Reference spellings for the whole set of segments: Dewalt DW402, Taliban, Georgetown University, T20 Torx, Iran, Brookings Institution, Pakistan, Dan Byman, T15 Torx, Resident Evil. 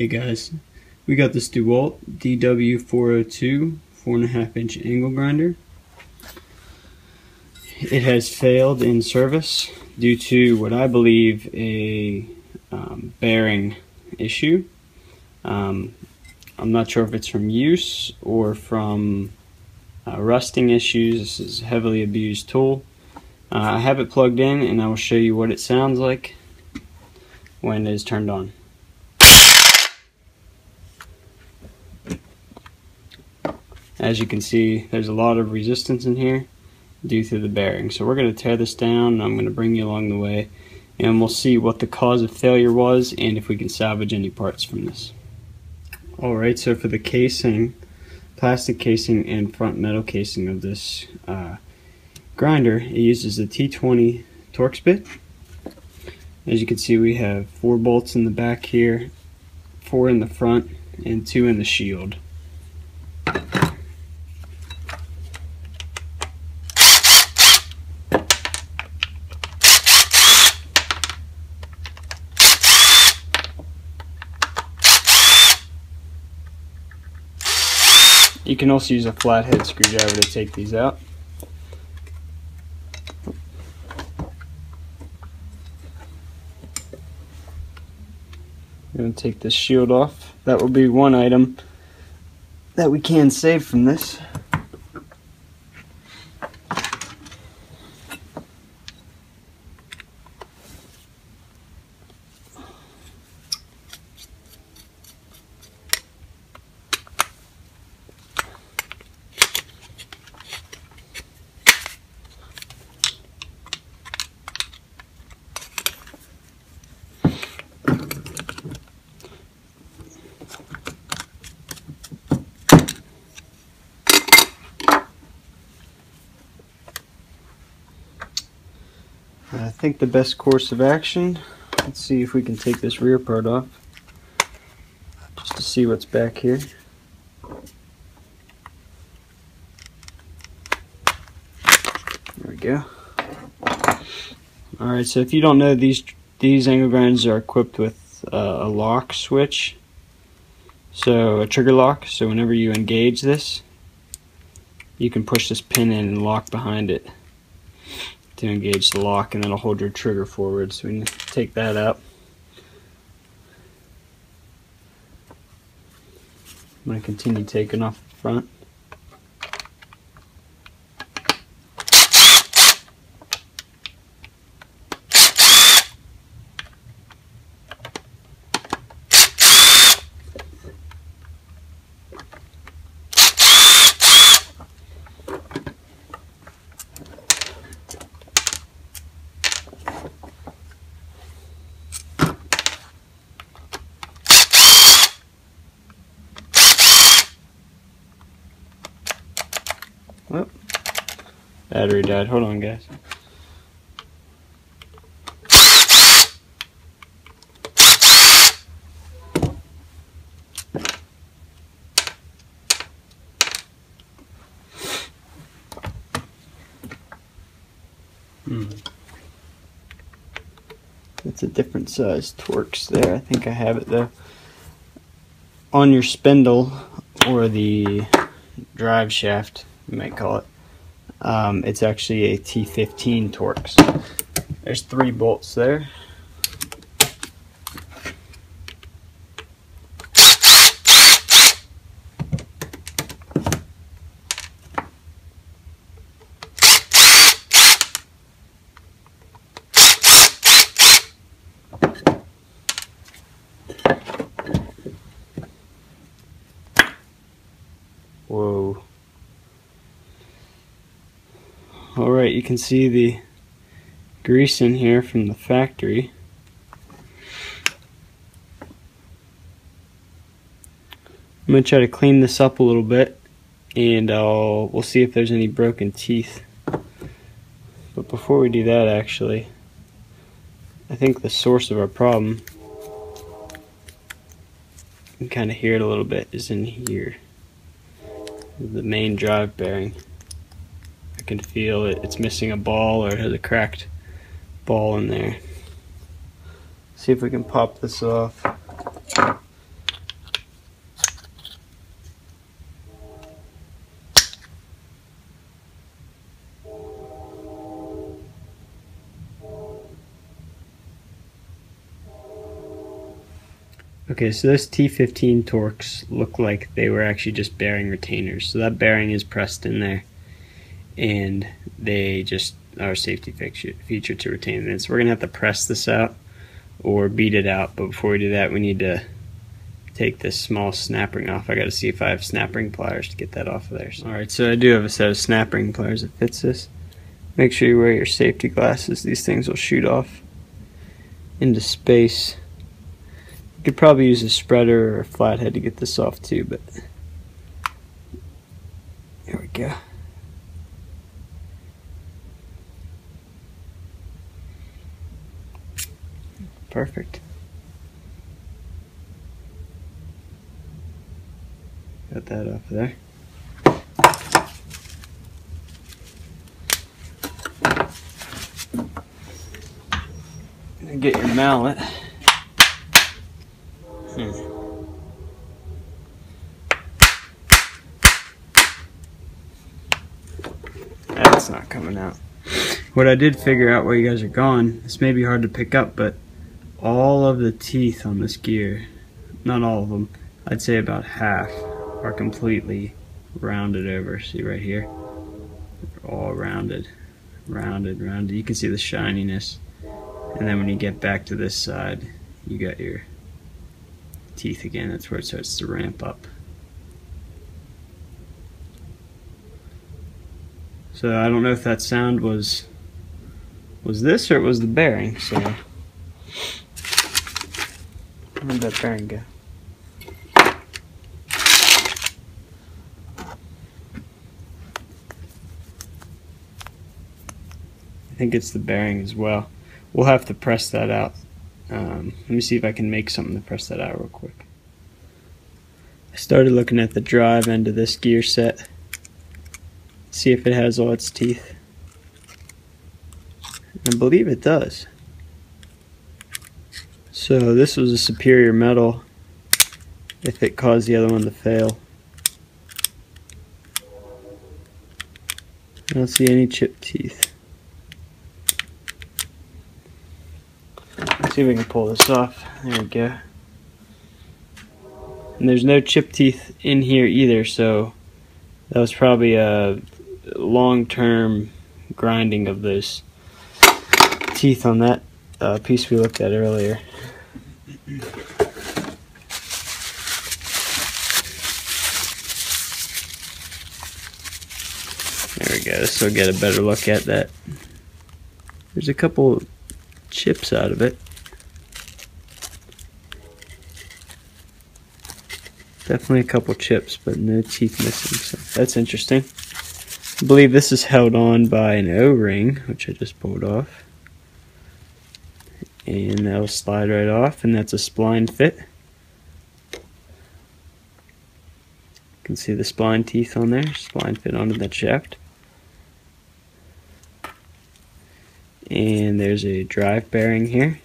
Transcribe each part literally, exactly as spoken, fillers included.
Hey guys, we got this Dewalt D W four oh two four and a half inch angle grinder. It has failed in service due to what I believe a um, bearing issue. Um, I'm not sure if it's from use or from uh, rusting issues. This is a heavily abused tool. Uh, I have it plugged in and I will show you what it sounds like when it is turned on. As you can see, there's a lot of resistance in here due to the bearing. So we're going to tear this down and I'm going to bring you along the way and we'll see what the cause of failure was and if we can salvage any parts from this. Alright, so for the casing, plastic casing and front metal casing of this uh, grinder, it uses the T twenty Torx bit. As you can see, we have four bolts in the back here, four in the front, and two in the shield. You can also use a flathead screwdriver to take these out. I'm going to take this shield off. That will be one item that we can save from this. I think the best course of action, let's see if we can take this rear part off, just to see what's back here. There we go. Alright, so if you don't know, these these angle grinders are equipped with uh, a lock switch, so a trigger lock, so whenever you engage this, you can push this pin in and lock behind it to engage the lock, and that'll hold your trigger forward. So we need to take that out. I'm going to continue taking off the front. Oh, battery died. Hold on, guys. Hmm. That's a different size Torx there. I think I have it though. On your spindle or the drive shaft, you might call it. Um, it's actually a T fifteen Torx. There's three bolts there. Whoa. Alright, you can see the grease in here from the factory. I'm going to try to clean this up a little bit and I'll, we'll see if there's any broken teeth. But before we do that, actually, I think the source of our problem, you can kind of hear it a little bit, is in here. The main drive bearing. I can feel it, it's missing a ball or it has a cracked ball in there. See if we can pop this off. Okay, so those T fifteen Torx look like they were actually just bearing retainers. So that bearing is pressed in there, and they just are a safety feature to retain them. So we're going to have to press this out or beat it out. But before we do that, we need to take this small snap ring off. I got to see if I have snap ring pliers to get that off of there. So, all right, so I do have a set of snap ring pliers that fits this. Make sure you wear your safety glasses. These things will shoot off into space. You could probably use a spreader or a flathead to get this off too, but there we go. Perfect. Got that off there. Get your mallet. Hmm. That's not coming out. What I did figure out while you guys are gone, this may be hard to pick up, but all of the teeth on this gear, not all of them, I'd say about half, are completely rounded over. See right here? They're all rounded, rounded, rounded. You can see the shininess. And then when you get back to this side, you got your teeth again. That's where it starts to ramp up. So I don't know if that sound was was this or it was the bearing. So where'd that bearing go? I think it's the bearing as well. We'll have to press that out. Um, let me see if I can make something to press that out real quick. I started looking at the drive end of this gear set. See if it has all its teeth. I believe it does. So this was a superior metal if it caused the other one to fail. I don't see any chipped teeth. See if we can pull this off. There we go. And there's no chip teeth in here either, so that was probably a long-term grinding of those teeth on that uh, piece we looked at earlier. There we go. This will get a better look at that. There's a couple chips out of it. Definitely a couple chips, but no teeth missing, so that's interesting. I believe this is held on by an O-ring, which I just pulled off. And that'll slide right off, and that's a spline fit. You can see the spline teeth on there, spline fit onto that shaft. And there's a drive bearing here.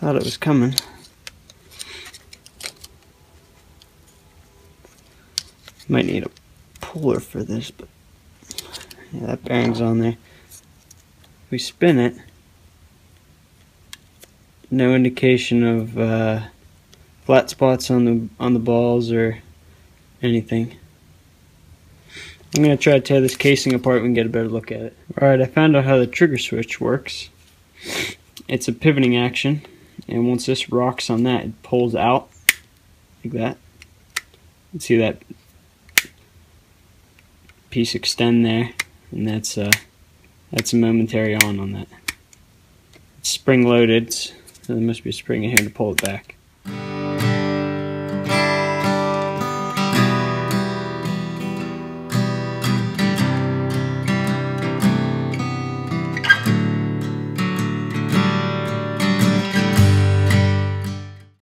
Thought it was coming. Might need a puller for this, but yeah, that bearing's on there. We spin it. No indication of uh, flat spots on the on the balls or anything. I'm gonna try to tear this casing apart and we can get a better look at it. All right, I found out how the trigger switch works. It's a pivoting action. And once this rocks on that, it pulls out like that. You can see that piece extend there, and that's a, that's a momentary on on that. It's spring-loaded, so there must be a spring in here to pull it back.